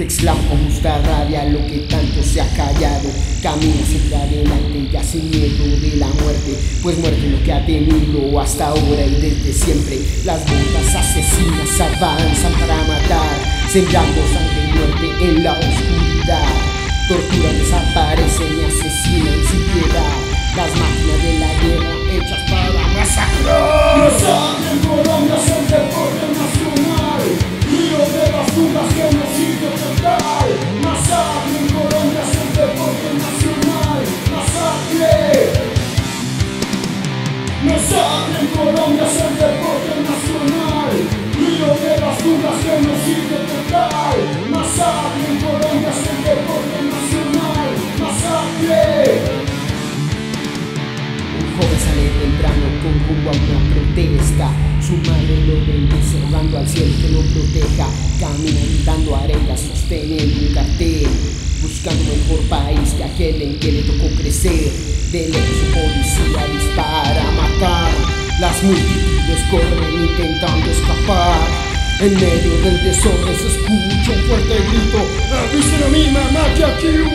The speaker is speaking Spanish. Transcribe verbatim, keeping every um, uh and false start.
que exclama con justa rabia lo que tanto se ha callado. Camina siempre adelante, ya sin miedo de la muerte, pues muerte lo que ha tenido hasta ahora y desde siempre. Las bombas asesinas avanzan para matar, sembrando sangre y muerte en la oscuridad. Torturan, desaparecen y asesinan sin piedad. Las máquinas de la guerra hechas para masacrar. Mi sangre en Colombia es el deporte nacional, ríos de las tumbas, genocidio total. Masacre en Colombia es el deporte nacional, masacre. Masacre en Colombia es el deporte nacional, ríos de las tumbas, genocidio total. Masacre en Colombia es el deporte nacional, masacre. Joven sale temprano con rumbo a una protesta, su madre lo bendice rogando al cielo que lo proteja. Camina gritando arenga, sosteniendo un cartel, buscando un mejor país que aquel en que le tocó crecer. De lejos su policía dispara a matar, las multitudes corren intentando escapar. En medio del desorden se escucha un fuerte grito: ¡avisen a mi mamá que aquí